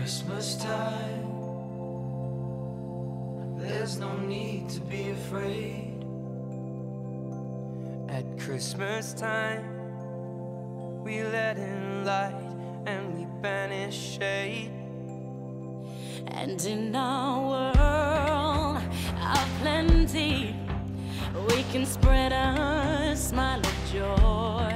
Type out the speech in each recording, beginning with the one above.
Christmas time, there's no need to be afraid. At Christmas time, we let in light and we banish shade. And in our world of plenty, we can spread a smile of joy.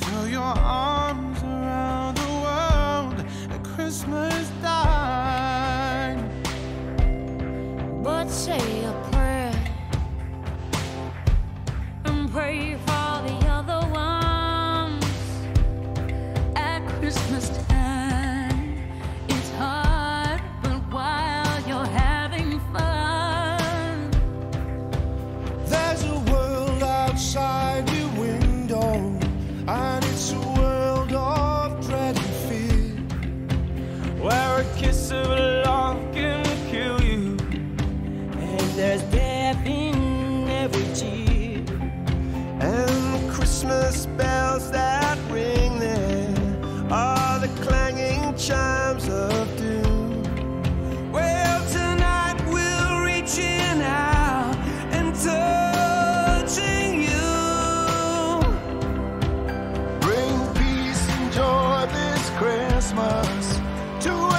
Throw your arms around the world at Christmas time, but say a prayer and pray for the other ones. At Christmas time, it's hard, but while you're having fun, there's a world outside your window, and it's a world of dread and fear, where a kiss of love can kill you, and there's death in every tear, and Christmas bells that ring there are the clanging chimes of doom. Well, tonight we'll reach in out and touching you. Bring peace and joy this Christmas to